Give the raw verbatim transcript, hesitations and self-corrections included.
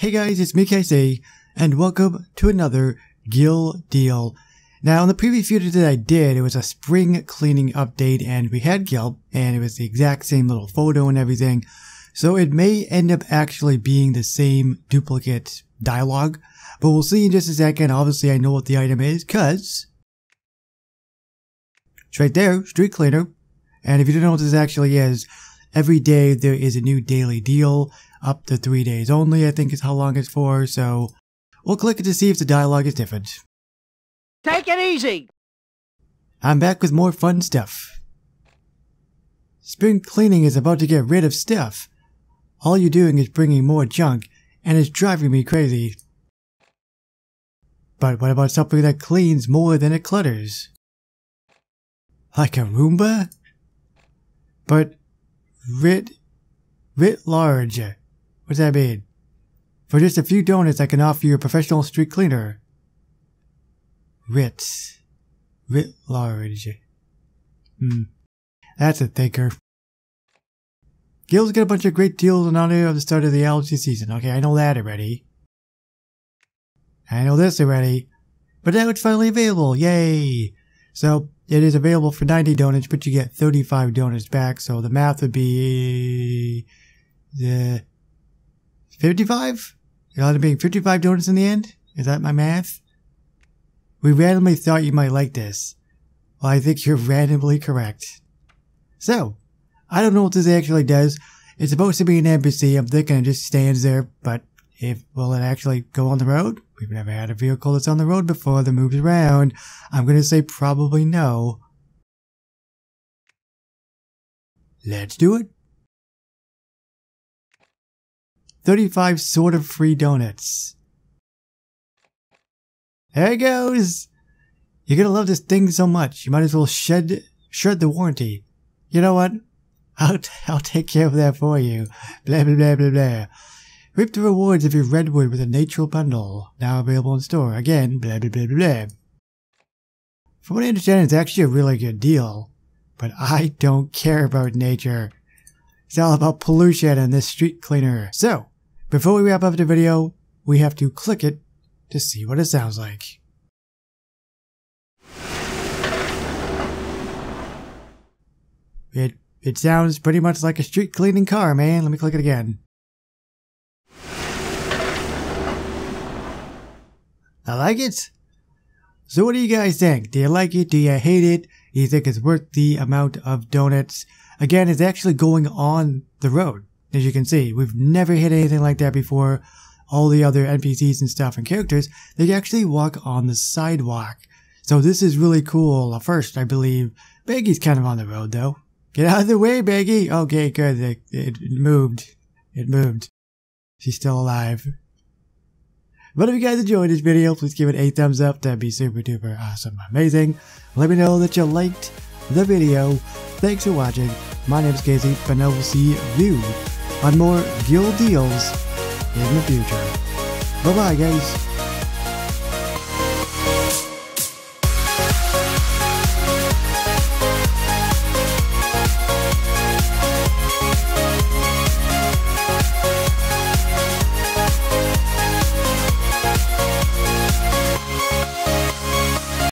Hey guys, it's me K C, and welcome to another Gil deal. Now, in the previous video that I did, it was a spring cleaning update, and we had Gil, and it was the exact same little photo and everything. So it may end up actually being the same duplicate dialogue, but we'll see in just a second. Obviously, I know what the item is, because it's right there, street cleaner. And if you don't know what this actually is, every day there is a new daily deal. Up to three days only, I think is how long it's for, so we'll click it to see if the dialogue is different. Take it easy! I'm back with more fun stuff. Spring cleaning is about to get rid of stuff. All you're doing is bringing more junk, and it's driving me crazy. But what about something that cleans more than it clutters? Like a Roomba? But writ, writ large. What does that mean? For just a few donuts, I can offer you a professional street cleaner. Writ. Writ large. Hmm. That's a thinker. Gil's got a bunch of great deals in honor of the start of the allergy season. Okay, I know that already. I know this already. But now it's finally available. Yay! So, it is available for ninety donuts, but you get thirty-five donuts back. So, the math would be... the... fifty-five? It ought to be fifty-five donuts in the end? Is that my math? We randomly thought you might like this. Well, I think you're randomly correct. So, I don't know what this actually does. It's supposed to be an N P C. I'm thinking it just stands there, but if will it actually go on the road? We've never had a vehicle that's on the road before that moves around. I'm going to say probably no. Let's do it. thirty-five sort of free donuts. There it goes! You're gonna love this thing so much, you might as well shed, shred the warranty. You know what? I'll, t I'll take care of that for you. Blah blah blah blah blah. Reap the rewards of your redwood with a nature bundle. Now available in store. Again, blah blah blah blah blah. From what I understand, it's actually a really good deal. But I don't care about nature. It's all about pollution and this street cleaner. So, before we wrap up the video, we have to click it to see what it sounds like. It, it sounds pretty much like a street cleaning car, man. Let me click it again. I like it. So what do you guys think? Do you like it? Do you hate it? Do you think it's worth the amount of donuts? Again, it's actually going on the road. As you can see, we've never hit anything like that before. All the other N P Cs and stuff and characters, they actually walk on the sidewalk. So this is really cool. First, I believe Baggy's kind of on the road, though. Get out of the way, Baggy! Okay, good. It, it moved. It moved. She's still alive. But if you guys enjoyed this video, please give it a thumbs up. That'd be super duper awesome, amazing. Let me know that you liked the video. Thanks for watching. My name is K C, and I will see you on more Gil deals in the future. Bye bye, guys.